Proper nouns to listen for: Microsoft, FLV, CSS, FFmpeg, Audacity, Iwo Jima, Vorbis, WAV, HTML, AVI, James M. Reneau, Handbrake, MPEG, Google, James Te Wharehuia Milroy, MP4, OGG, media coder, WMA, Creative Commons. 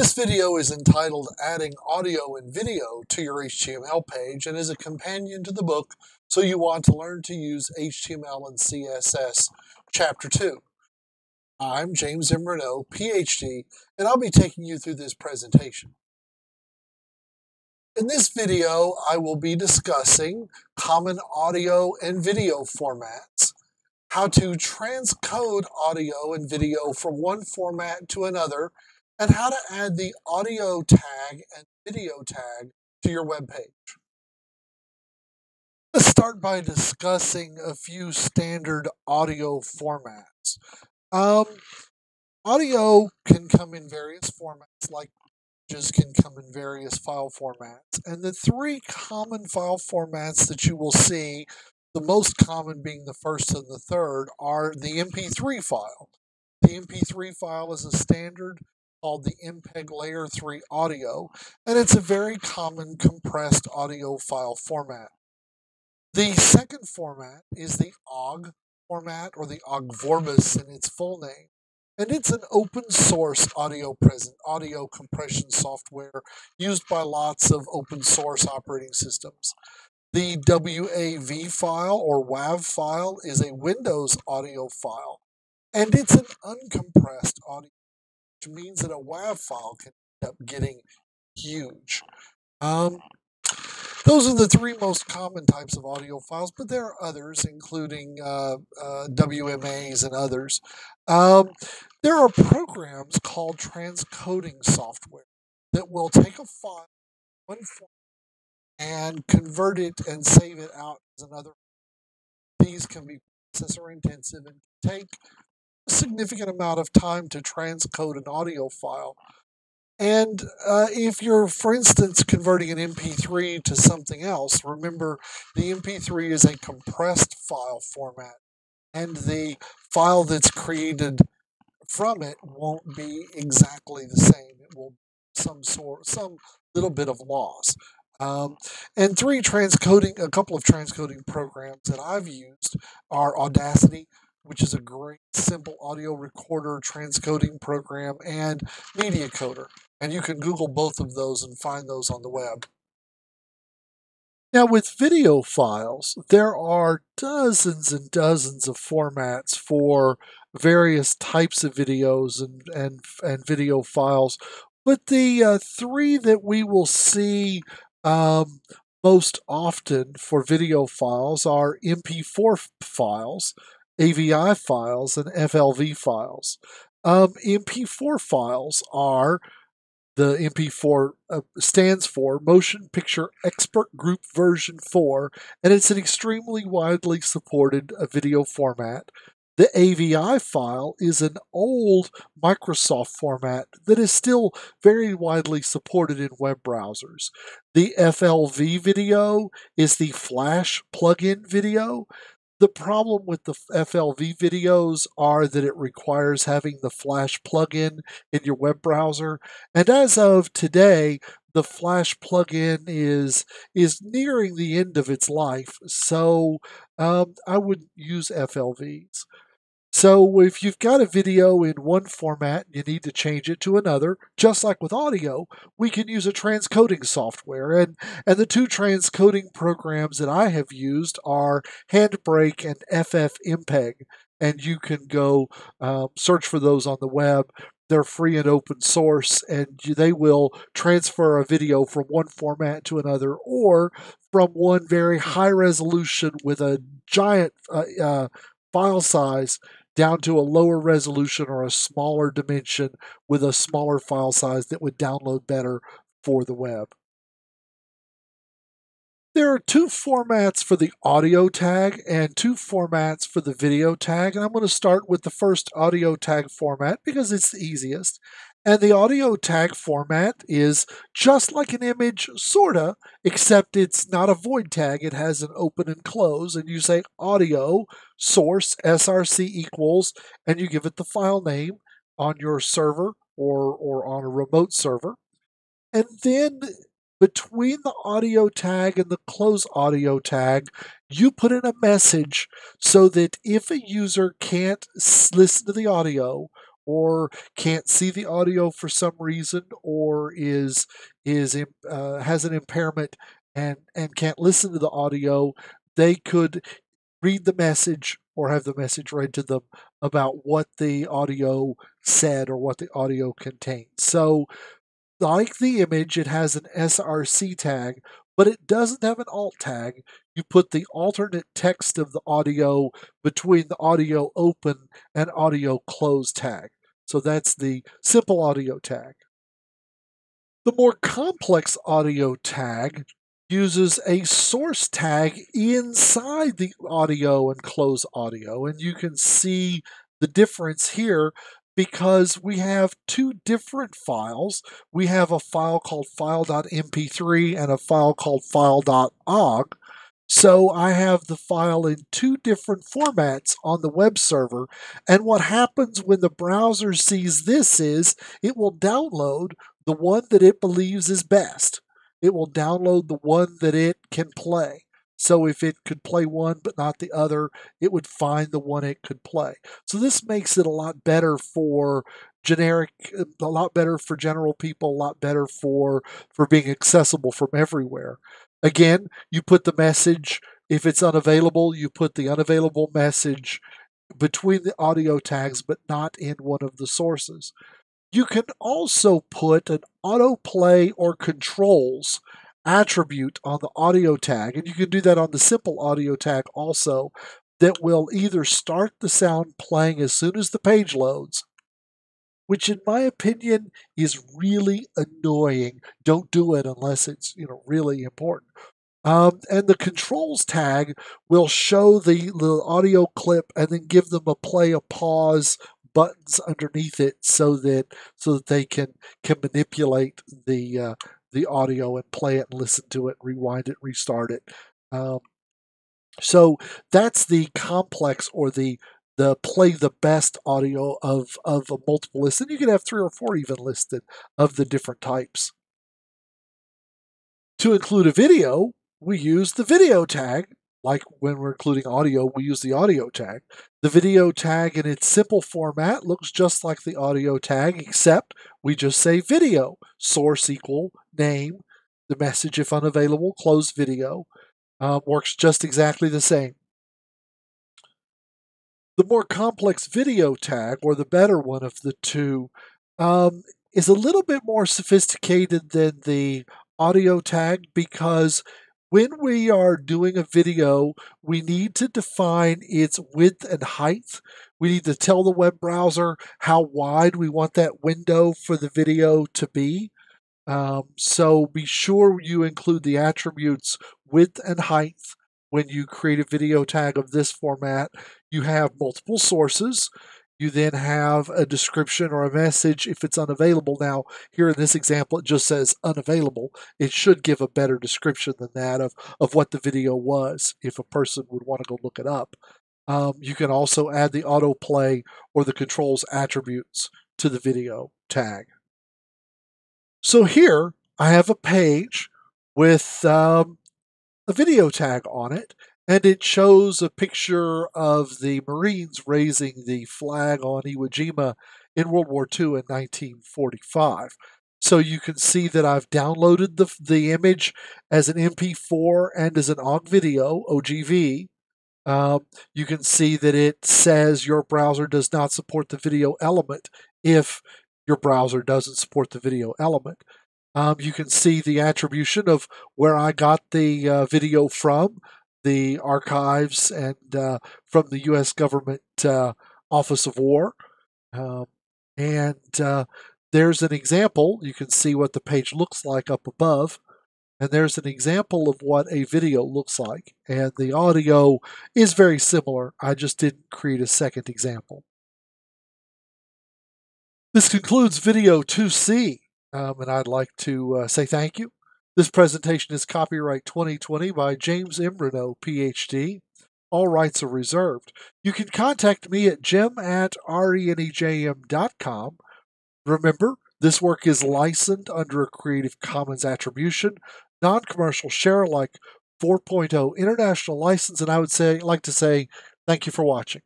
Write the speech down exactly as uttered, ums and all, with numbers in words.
This video is entitled Adding Audio and Video to Your H T M L Page and is a companion to the book So You Want to Learn to Use H T M L and C S S, Chapter two. I'm James M. Reneau, P H D, and I'll be taking you through this presentation. In this video, I will be discussing common audio and video formats, how to transcode audio and video from one format to another, and how to add the audio tag and video tag to your web page. Let's start by discussing a few standard audio formats. Um, audio can come in various formats, like images can come in various file formats. And the three common file formats that you will see, the most common being the first and the third, are the M P three file. The M P three file is a standard called the MPEG Layer three Audio, and it's a very common compressed audio file format. The second format is the O G G format, or the O G G Vorbis in its full name, and it's an open source audio present audio compression software used by lots of open source operating systems. The W A V file, or W A V file, is a Windows audio file, and it's an uncompressed audio, which means that a W A V file can end up getting huge. Um, those are the three most common types of audio files, but there are others, including uh, uh, W M As and others. Um, there are programs called transcoding software that will take a file one form, and convert it and save it out as another. These can be processor intensive and take significant amount of time to transcode an audio file. And uh, if you're, for instance, converting an M P three to something else, remember the M P three is a compressed file format, and the file that's created from it won't be exactly the same. It will be some sort, some little bit of loss. Um, and three transcoding, a couple of transcoding programs that I've used are Audacity, which is a great simple audio recorder transcoding program, and Media Coder. And you can Google both of those and find those on the web. Now with video files, there are dozens and dozens of formats for various types of videos and, and, and video files. But the uh, three that we will see um, most often for video files are M P four files, A V I files, and F L V files. Um, M P four files are, the M P four uh, stands for Motion Picture Expert Group Version four, and it's an extremely widely supported uh, video format. The A V I file is an old Microsoft format that is still very widely supported in web browsers. The F L V video is the Flash plugin video. The problem with the F L V videos are that it requires having the Flash plugin in your web browser. And as of today, the Flash plugin is, is nearing the end of its life. So um, I would use F L Vs. So if you've got a video in one format and you need to change it to another, just like with audio, we can use a transcoding software. And, and the two transcoding programs that I have used are Handbrake and FFmpeg. And you can go um, search for those on the web. They're free and open source, and they will transfer a video from one format to another, or from one very high resolution with a giant uh, uh, file size down to a lower resolution or a smaller dimension with a smaller file size that would download better for the web. There are two formats for the audio tag and two formats for the video tag, and I'm going to start with the first audio tag format because it's the easiest. And the audio tag format is just like an image, sorta, except it's not a void tag. It has an open and close, and you say audio source src equals, and you give it the file name on your server or, or on a remote server. And then between the audio tag and the close audio tag, you put in a message so that if a user can't listen to the audio or can't see the audio for some reason, or is is uh, has an impairment and and can't listen to the audio, they could read the message or have the message read to them about what the audio said or what the audio contained. So like the image, it has an S R C tag, but it doesn't have an alt tag. You put the alternate text of the audio between the audio open and audio close tag. So that's the simple audio tag. The more complex audio tag uses a source tag inside the audio and close audio. And you can see the difference here because we have two different files. We have a file called file dot M P three and a file called file dot O G G. So I have the file in two different formats on the web server. And what happens when the browser sees this is it will download the one that it believes is best. It will download the one that it can play. So if it could play one but not the other, it would find the one it could play. So this makes it a lot better for generic, a lot better for general people, a lot better for, for being accessible from everywhere. Again, you put the message, if it's unavailable, you put the unavailable message between the audio tags but not in one of the sources. You can also put an autoplay or controls attribute on the audio tag, and you can do that on the simple audio tag also, that will either start the sound playing as soon as the page loads, which in my opinion is really annoying. Don't do it unless it's, you know, really important. Um, and the controls tag will show the little audio clip and then give them a play, a pause, buttons underneath it so that so that they can can manipulate the uh, the audio and play it and listen to it, rewind it, restart it. Um, so that's the complex or the the play the best audio of of a multiple list, and you can have three or four even listed of the different types. To include a video, we use the video tag. Like when we're including audio, we use the audio tag. The video tag in its simple format looks just like the audio tag, except we just say video, source equal name, the message if unavailable, close video, uh, works just exactly the same. The more complex video tag, or the better one of the two, um, is a little bit more sophisticated than the audio tag because when we are doing a video, we need to define its width and height. We need to tell the web browser how wide we want that window for the video to be. Um, so be sure you include the attributes width and height when you create a video tag of this format. You have multiple sources. You then have a description or a message if it's unavailable. Now, here in this example, it just says unavailable. It should give a better description than that of, of what the video was if a person would want to go look it up. Um, you can also add the autoplay or the controls attributes to the video tag. So here I have a page with um, a video tag on it. And it shows a picture of the Marines raising the flag on Iwo Jima in World War Two in nineteen forty-five. So you can see that I've downloaded the, the image as an M P four and as an O G G video, O G V. Um, you can see that it says your browser does not support the video element if your browser doesn't support the video element. Um, you can see the attribution of where I got the uh, video from, the archives and uh, from the U S government uh, Office of War. Um, and uh, there's an example. You can see what the page looks like up above. And there's an example of what a video looks like. And the audio is very similar. I just didn't create a second example. This concludes video two C. Um, and I'd like to uh, say thank you. This presentation is copyright twenty twenty by James M. Reneau, P H D. All rights are reserved. You can contact me at jim at renejm dot com. Remember, this work is licensed under a Creative Commons Attribution, Non-Commercial Share Alike four point oh International License, and I would say like to say thank you for watching.